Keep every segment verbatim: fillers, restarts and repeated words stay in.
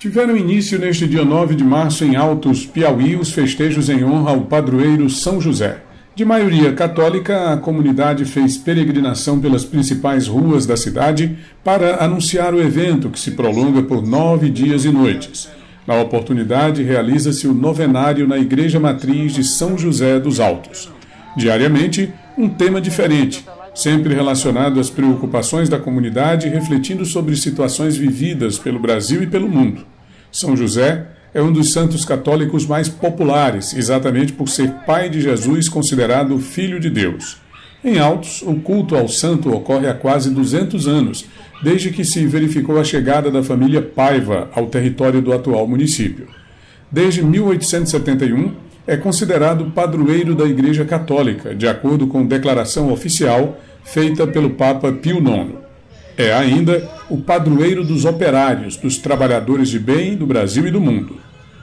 Tiveram início neste dia nove de março em Altos, Piauí, os festejos em honra ao padroeiro São José. De maioria católica, a comunidade fez peregrinação pelas principais ruas da cidade para anunciar o evento, que se prolonga por nove dias e noites. Na oportunidade, realiza-se o novenário na Igreja Matriz de São José dos Altos. Diariamente, um tema diferente, sempre relacionado às preocupações da comunidade, refletindo sobre situações vividas pelo Brasil e pelo mundo. São José é um dos santos católicos mais populares, exatamente por ser pai de Jesus, considerado filho de Deus. Em Altos, o culto ao santo ocorre há quase duzentos anos, desde que se verificou a chegada da família Paiva ao território do atual município. Desde mil oitocentos e setenta e um, é considerado padroeiro da Igreja Católica, de acordo com declaração oficial feita pelo Papa Pio nono. É ainda o padroeiro dos operários, dos trabalhadores de bem do Brasil e do mundo.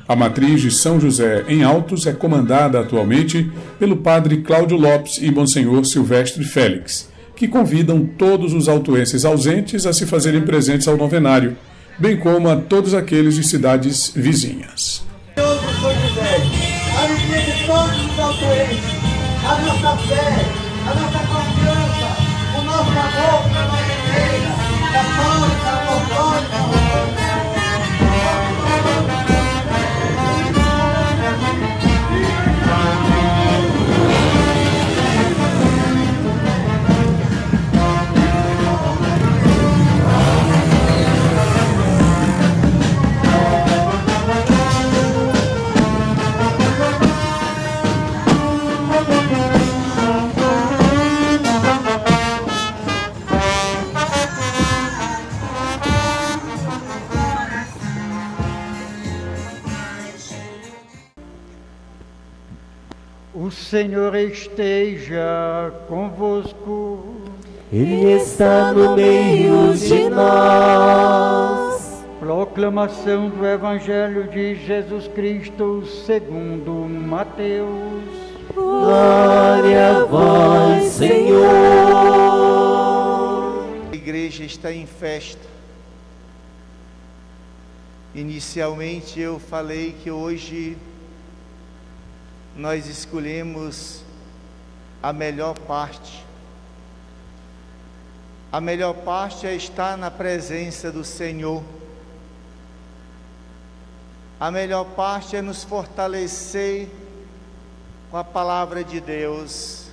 A matriz de São José em Altos é comandada atualmente pelo Padre Cláudio Lopes e Monsenhor Silvestre Félix, que convidam todos os altoenses ausentes a se fazerem presentes ao novenário, bem como a todos aqueles de cidades vizinhas. A alegria de todos os autores, a nossa fé, a nossa confiança, o nosso amor pela nossa igreja, da nossa O Senhor esteja convosco. Ele está no meio de nós. Proclamação do Evangelho de Jesus Cristo segundo Mateus. Glória a vós, Senhor. A igreja está em festa. Inicialmente eu falei que hoje nós escolhemos a melhor parte. A melhor parte é estar na presença do Senhor. A melhor parte é nos fortalecer com a palavra de Deus.